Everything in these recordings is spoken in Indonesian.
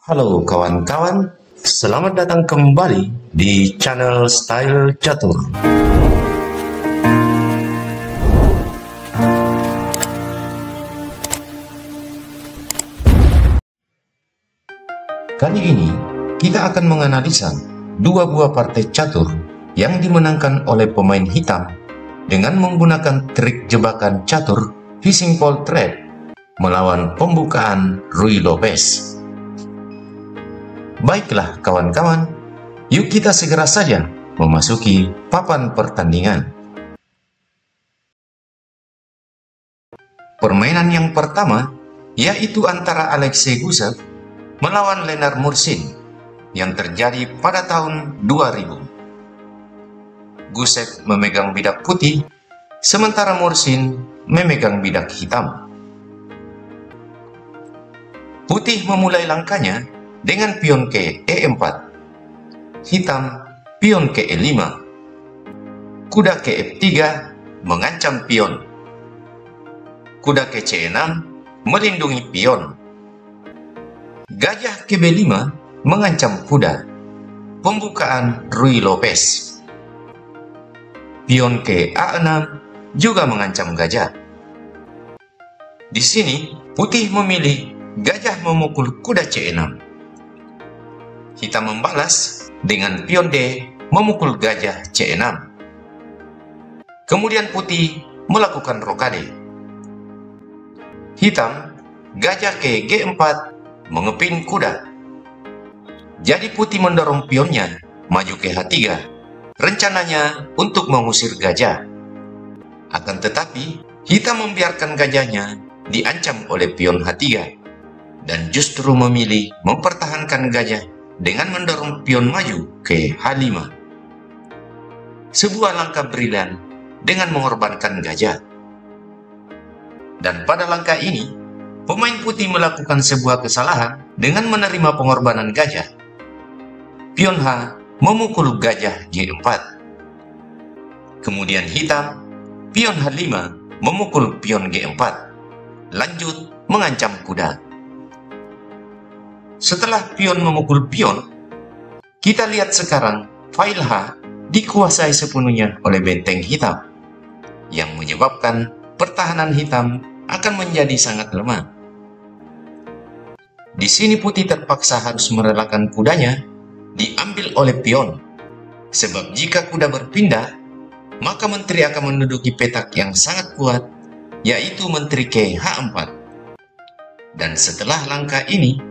Halo kawan-kawan, selamat datang kembali di channel Style Catur. Kali ini kita akan menganalisa dua buah partai catur yang dimenangkan oleh pemain hitam dengan menggunakan trik jebakan catur Fishing Pole Trap melawan pembukaan Ruy Lopez. Baiklah kawan-kawan, yuk kita segera saja memasuki papan pertandingan. Permainan yang pertama yaitu antara Alexei Gusev melawan Lennar Mursin yang terjadi pada tahun 2000. Gusev memegang bidak putih, sementara Mursin memegang bidak hitam. Putih memulai langkahnya dengan pion ke E4, hitam pion ke E5, kuda ke F3 mengancam pion, kuda ke C6 melindungi pion, gajah ke B5 mengancam kuda. Pembukaan Ruy Lopez, pion ke A6 juga mengancam gajah. Di sini putih memilih gajah memukul kuda C6. Hitam membalas dengan pion D memukul gajah C6. Kemudian putih melakukan rokade. Hitam gajah ke G4 mengepin kuda. Jadi putih mendorong pionnya maju ke H3. Rencananya untuk mengusir gajah. Akan tetapi hitam membiarkan gajahnya diancam oleh pion H3 dan justru memilih mempertahankan gajah dengan mendorong pion maju ke H5. Sebuah langkah brilian dengan mengorbankan gajah. Dan pada langkah ini, pemain putih melakukan sebuah kesalahan dengan menerima pengorbanan gajah. Pion H memukul gajah G4. Kemudian hitam, pion H5 memukul pion G4. Lanjut mengancam kuda. Setelah pion memukul pion, kita lihat sekarang file H dikuasai sepenuhnya oleh benteng hitam, yang menyebabkan pertahanan hitam akan menjadi sangat lemah. Di sini putih terpaksa harus merelakan kudanya diambil oleh pion, sebab jika kuda berpindah, maka menteri akan menduduki petak yang sangat kuat, yaitu menteri ke H4. Dan setelah langkah ini,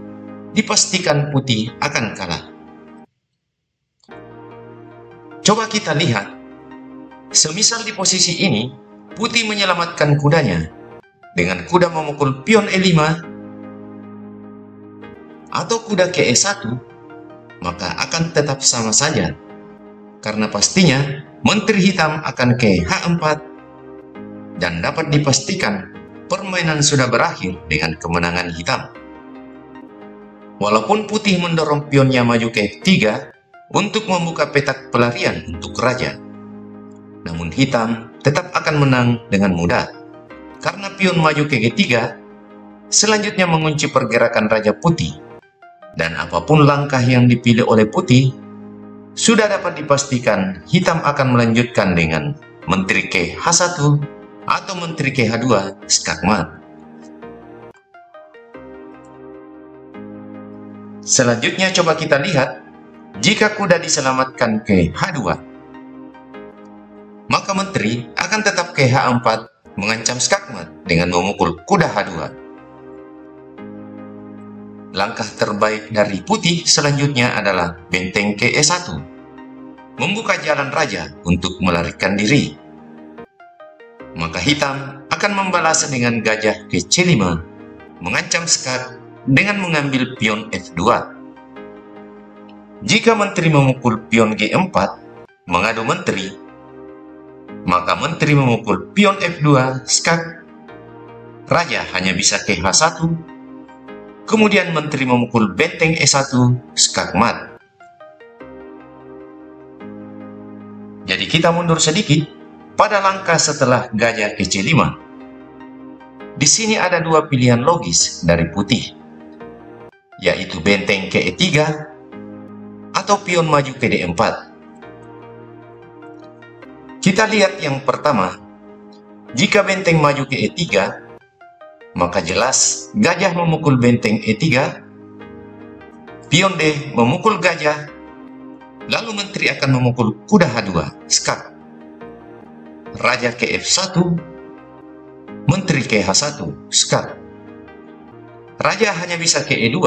dipastikan putih akan kalah. Coba kita lihat, semisal di posisi ini putih menyelamatkan kudanya dengan kuda memukul pion E5 atau kuda ke E1, maka akan tetap sama saja, karena pastinya menteri hitam akan ke H4 dan dapat dipastikan permainan sudah berakhir dengan kemenangan hitam. Walaupun putih mendorong pionnya maju ke F3 untuk membuka petak pelarian untuk raja, namun hitam tetap akan menang dengan mudah karena pion maju ke G3 selanjutnya mengunci pergerakan raja putih, dan apapun langkah yang dipilih oleh putih sudah dapat dipastikan hitam akan melanjutkan dengan menteri ke H1 atau menteri ke H2 skakmat. Selanjutnya coba kita lihat, jika kuda diselamatkan ke H2, maka menteri akan tetap ke H4 mengancam skakmat dengan memukul kuda H2. Langkah terbaik dari putih selanjutnya adalah benteng ke E1, membuka jalan raja untuk melarikan diri. Maka hitam akan membalas dengan gajah ke C5 mengancam skak dengan mengambil pion F2. Jika menteri memukul pion G4 mengadu menteri, maka menteri memukul pion F2 skak. Raja hanya bisa ke H1. Kemudian menteri memukul benteng E1 skak mat. Jadi kita mundur sedikit pada langkah setelah gajah ke C5. Di sini ada dua pilihan logis dari putih. yaitu benteng ke E3 atau pion maju ke D4. Kita lihat yang pertama, jika benteng maju ke E3, maka jelas gajah memukul benteng E3, pion D memukul gajah, lalu menteri akan memukul kuda H2, skak, raja ke F1, menteri ke H1, skak. Raja hanya bisa ke E2,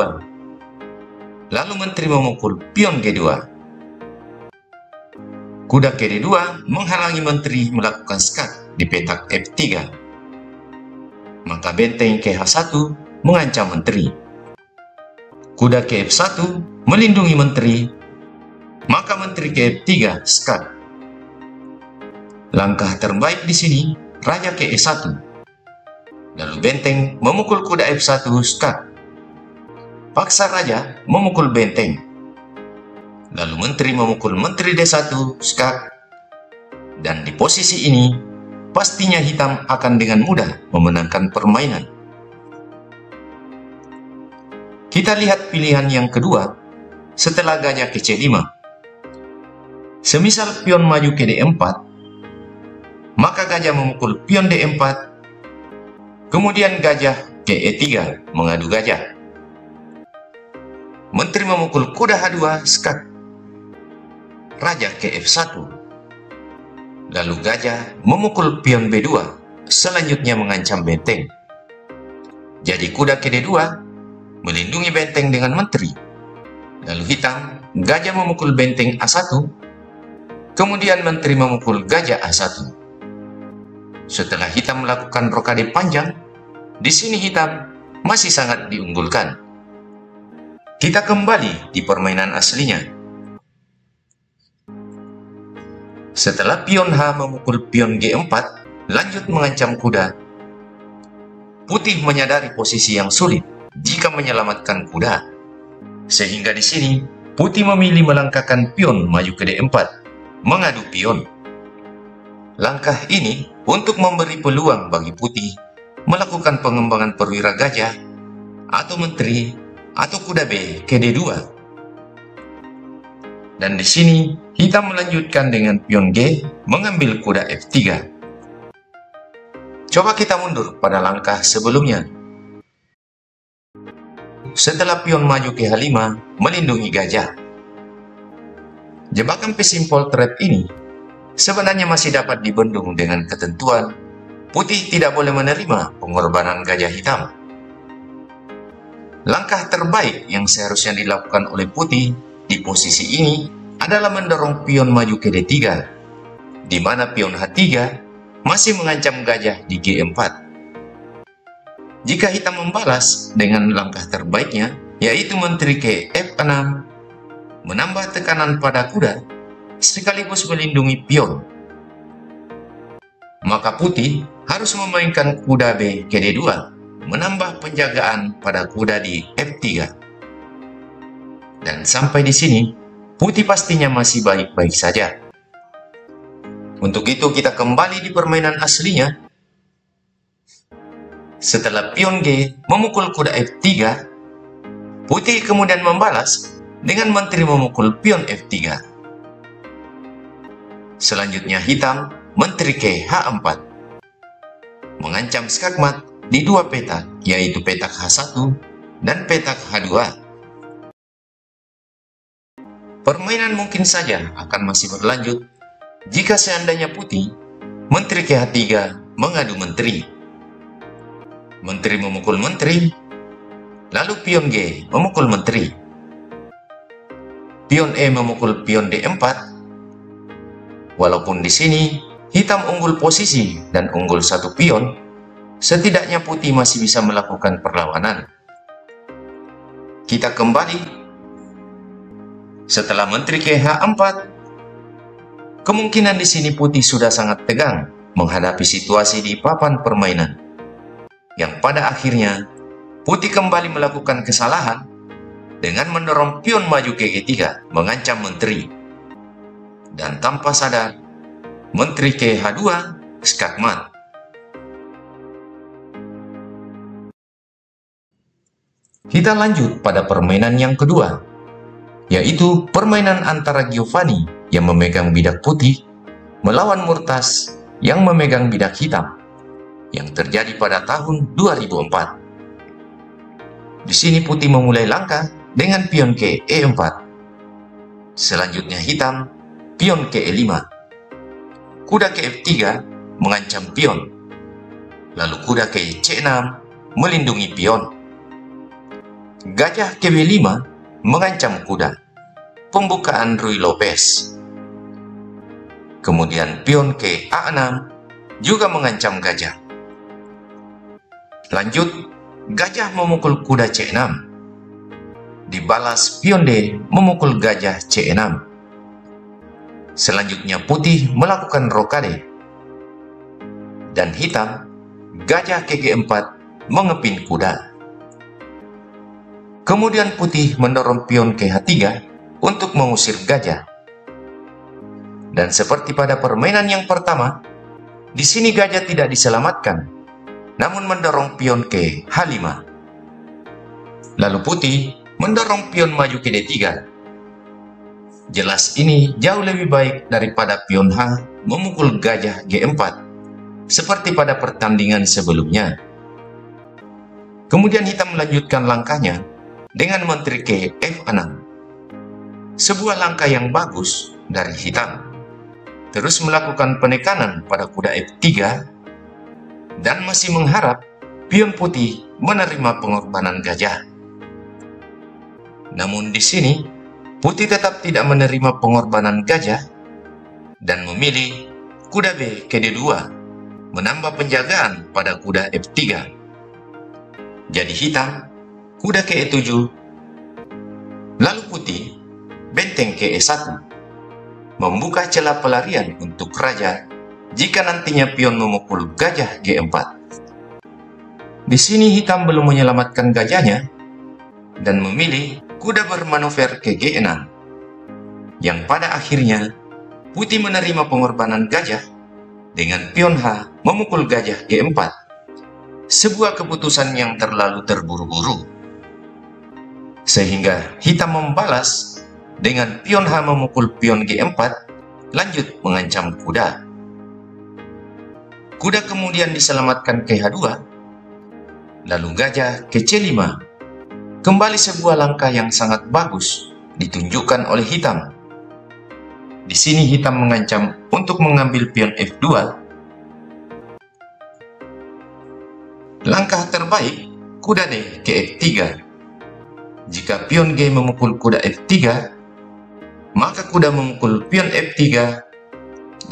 lalu menteri memukul pion G2. Kuda ke D2 menghalangi menteri melakukan skak di petak F3. Maka benteng ke H1 mengancam menteri. Kuda ke F1 melindungi menteri, maka menteri ke F3 skak. Langkah terbaik di sini, raja ke E1. Lalu benteng memukul kuda F1 skak. Paksa raja memukul benteng. Lalu menteri memukul menteri D1 skak. Dan di posisi ini, pastinya hitam akan dengan mudah memenangkan permainan. Kita lihat pilihan yang kedua setelah gajah ke C5. Semisal pion maju ke D4, maka gajah memukul pion D4. Kemudian gajah ke E3 mengadu gajah. Menteri memukul kuda H2 skak. Raja ke F1. Lalu gajah memukul pion B2, selanjutnya mengancam benteng. Jadi kuda ke D2 melindungi benteng dengan menteri. Lalu hitam gajah memukul benteng A1. Kemudian menteri memukul gajah A1. Setelah hitam melakukan rokade panjang, di sini hitam masih sangat diunggulkan. Kita kembali di permainan aslinya. Setelah pion H memukul pion G4, lanjut mengancam kuda. Putih menyadari posisi yang sulit jika menyelamatkan kuda. Sehingga di sini, putih memilih melangkahkan pion maju ke D4, mengadu pion. Langkah ini untuk memberi peluang bagi putih melakukan pengembangan perwira gajah atau menteri atau kuda B ke D2. Dan di sini hitam melanjutkan dengan pion G mengambil kuda F3. Coba kita mundur pada langkah sebelumnya. Setelah pion maju ke H5 melindungi gajah. Jebakan Fishing Pole Trap ini sebenarnya masih dapat dibendung dengan ketentuan putih tidak boleh menerima pengorbanan gajah hitam. Langkah terbaik yang seharusnya dilakukan oleh putih di posisi ini adalah mendorong pion maju ke D3, di mana pion H3 masih mengancam gajah di G4. Jika hitam membalas dengan langkah terbaiknya, yaitu menteri ke F6, menambah tekanan pada kuda, sekaligus melindungi pion. Maka putih harus memainkan kuda B ke D2, menambah penjagaan pada kuda di F3. Dan sampai di sini, putih pastinya masih baik-baik saja. Untuk itu kita kembali di permainan aslinya. Setelah pion G memukul kuda F3, putih kemudian membalas dengan menteri memukul pion F3. Selanjutnya hitam menteri ke H4, mengancam skakmat di dua petak, yaitu petak H1 dan petak H2. Permainan mungkin saja akan masih berlanjut jika seandainya putih menteri ke H3 mengadu menteri. Menteri memukul menteri, lalu pion G memukul menteri. Pion E memukul pion D4. Walaupun di sini hitam unggul posisi dan unggul satu pion, setidaknya putih masih bisa melakukan perlawanan. Kita kembali. Setelah menteri ke H4, kemungkinan di sini putih sudah sangat tegang menghadapi situasi di papan permainan. Yang pada akhirnya putih kembali melakukan kesalahan dengan mendorong pion maju ke G3 mengancam menteri. Dan tanpa sadar, menteri ke H2 skakmat. Kita lanjut pada permainan yang kedua, yaitu permainan antara Giovanni yang memegang bidak putih melawan Murtas yang memegang bidak hitam yang terjadi pada tahun 2004. Di sini putih memulai langkah dengan pion ke E4. Selanjutnya hitam pion ke E5. Kuda ke F3 mengancam pion. Lalu kuda ke C6 melindungi pion. Gajah ke B5 mengancam kuda. Pembukaan Ruy Lopez. Kemudian pion ke A6 juga mengancam gajah. Lanjut, gajah memukul kuda C6. Dibalas pion D memukul gajah C6. Selanjutnya putih melakukan rokade. Dan hitam, gajah ke G4 mengepin kuda. Kemudian putih mendorong pion ke H3 untuk mengusir gajah. Dan seperti pada permainan yang pertama, di sini gajah tidak diselamatkan, namun mendorong pion ke H5. Lalu putih mendorong pion maju ke D3. Jelas ini jauh lebih baik daripada pion H memukul gajah G4 seperti pada pertandingan sebelumnya. Kemudian hitam melanjutkan langkahnya dengan menteri ke F6. Sebuah langkah yang bagus dari hitam. Terus melakukan penekanan pada kuda F3 dan masih mengharap pion putih menerima pengorbanan gajah. Namun di sini putih tetap tidak menerima pengorbanan gajah dan memilih kuda B ke D2 menambah penjagaan pada kuda F3. Jadi hitam kuda ke E7, lalu putih benteng ke E1, membuka celah pelarian untuk raja jika nantinya pion memukul gajah G4. Di sini hitam belum menyelamatkan gajahnya dan memilih kuda bermanuver ke G6, yang pada akhirnya putih menerima pengorbanan gajah dengan pion H memukul gajah G4. Sebuah keputusan yang terlalu terburu-buru, sehingga hitam membalas dengan pion H memukul pion G4, lanjut mengancam kuda. Kuda kemudian diselamatkan ke H2, lalu gajah ke C5. Kembali sebuah langkah yang sangat bagus ditunjukkan oleh hitam. Di sini hitam mengancam untuk mengambil pion F2. Langkah terbaik kuda D ke F3. Jika pion G memukul kuda F3, maka kuda memukul pion F3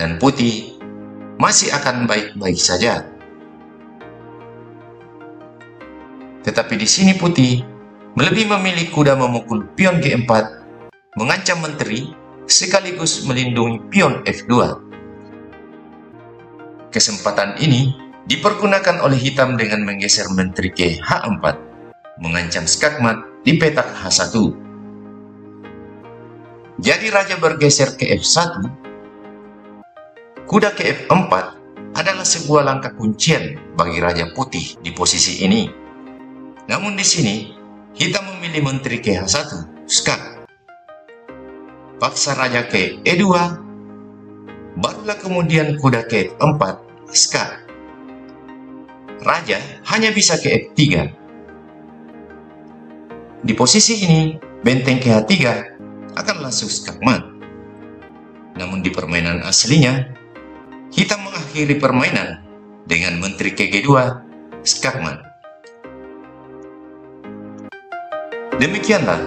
dan putih masih akan baik-baik saja. Tetapi di sini putih lebih memilih kuda memukul pion G4 mengancam menteri sekaligus melindungi pion F2. Kesempatan ini dipergunakan oleh hitam dengan menggeser menteri ke H4 mengancam skakmat di petak H1. Jadi raja bergeser ke F1, kuda ke F4 adalah sebuah langkah kuncian bagi raja putih di posisi ini. Namun di sini, hitam memilih menteri ke H1, skak. Paksa raja ke E2, barulah kemudian kuda ke F4, skak. Raja hanya bisa ke F3. Di posisi ini, benteng ke H3 akan langsung skakmat. Namun di permainan aslinya, hitam mengakhiri permainan dengan menteri ke G2, skakmat. Demikianlah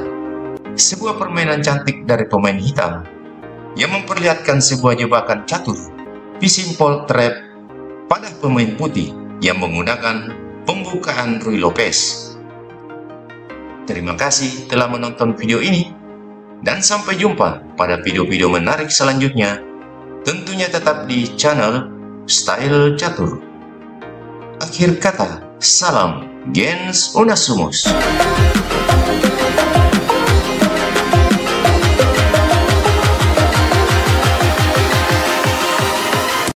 sebuah permainan cantik dari pemain hitam yang memperlihatkan sebuah jebakan catur Fishing Pole Trap pada pemain putih yang menggunakan pembukaan Ruy Lopez. Terima kasih telah menonton video ini. Dan sampai jumpa pada video-video menarik selanjutnya, tentunya tetap di channel Style Catur. Akhir kata, salam Gens Una Sumus.